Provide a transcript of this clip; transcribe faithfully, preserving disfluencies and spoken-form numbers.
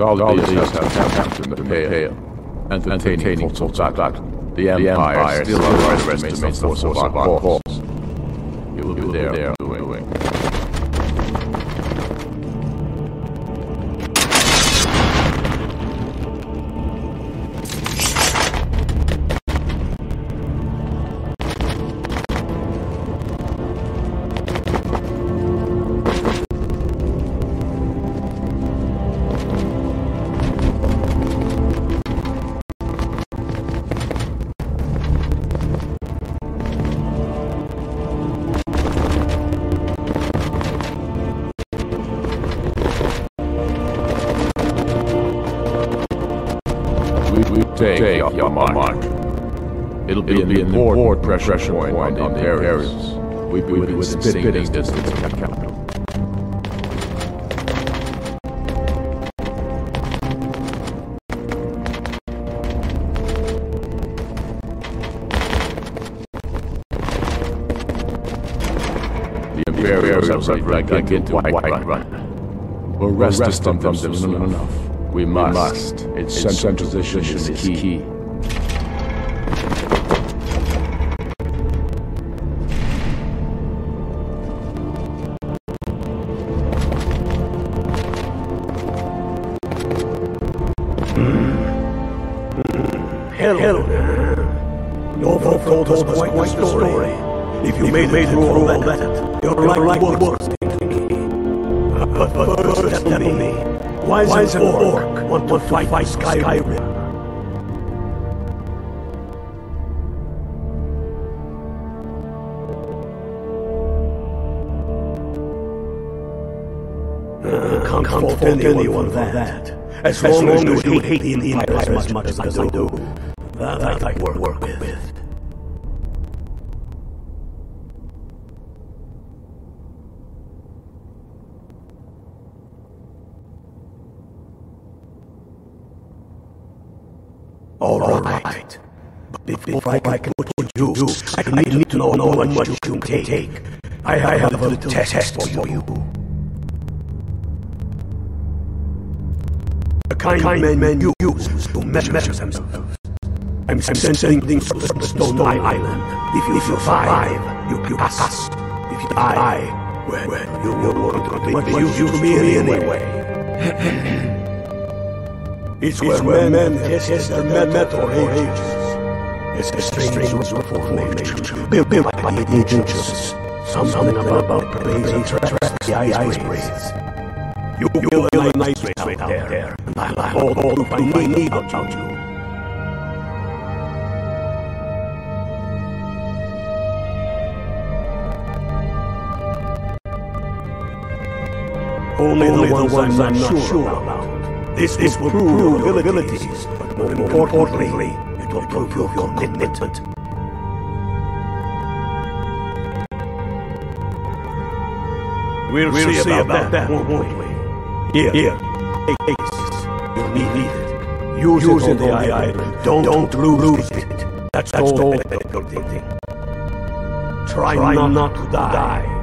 All these have captured in the pale, and entertaining thoughts like that. The Empire still underestimates the force of our force. You will be there doing. Take, Take up your mark. mark. It'll be an important pressure point on, on the areas. We'll be within spitting, spitting distance of the capital. The Imperials have dragged back into Whiterun. We'll rest us from them soon enough. We must. We must. Its, its central position is key. key. Hello. Norfolk told us quite the story. If you made me rule that, your right was taken. But first, tell me. Why is an orc, orc want to fight, fight Skyrim? Skyrim? Uh, can't fault anyone, anyone for that. that. As, as long, long as, as you hate the Empire as much as I do, do. That, that I work, work with. with. All right. right. Before, Before I can, I can put you, you I, I need, need to know how much you can take. take. I, I have, have a little test, test for you. you. A kind, kind man, man you use to measure, measure themselves. I'm, I'm sensing things from the Stone Island. If you, if you survive, you, you pass. If you die, well, well you're going to use you me anyway. It's where, where men test the metal ages. It's a strange reformation built by the ancients. Something about planes and tracks the ice breaks. You will feel a nice race right out there, and I'll hold up my knee about you. Only the ones I'm not sure about. This, this will prove your abilities, abilities, but more importantly, it will prove your commitment. We'll, we'll see, see about that, won't we? Here, here, take this. You'll need it. Use, Use it on the island. Don't, don't lose it. That's, That's all that you're thinking. Try, Try not, not to die. die.